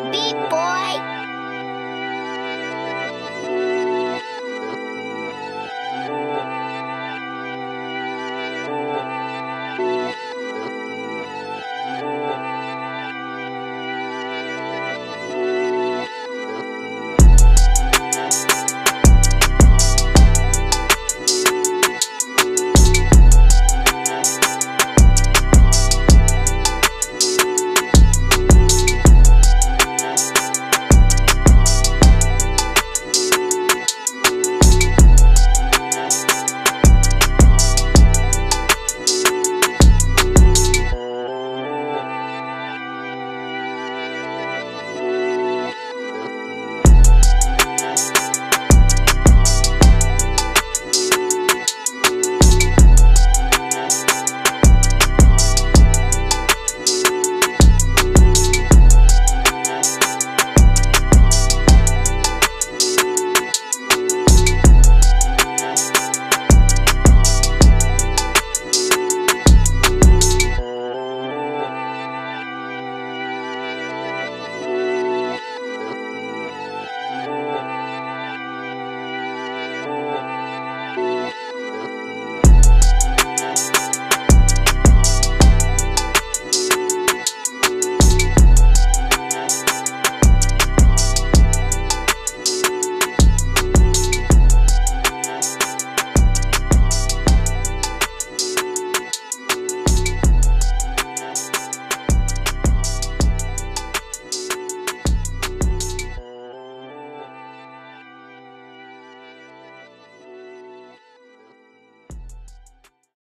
to be born.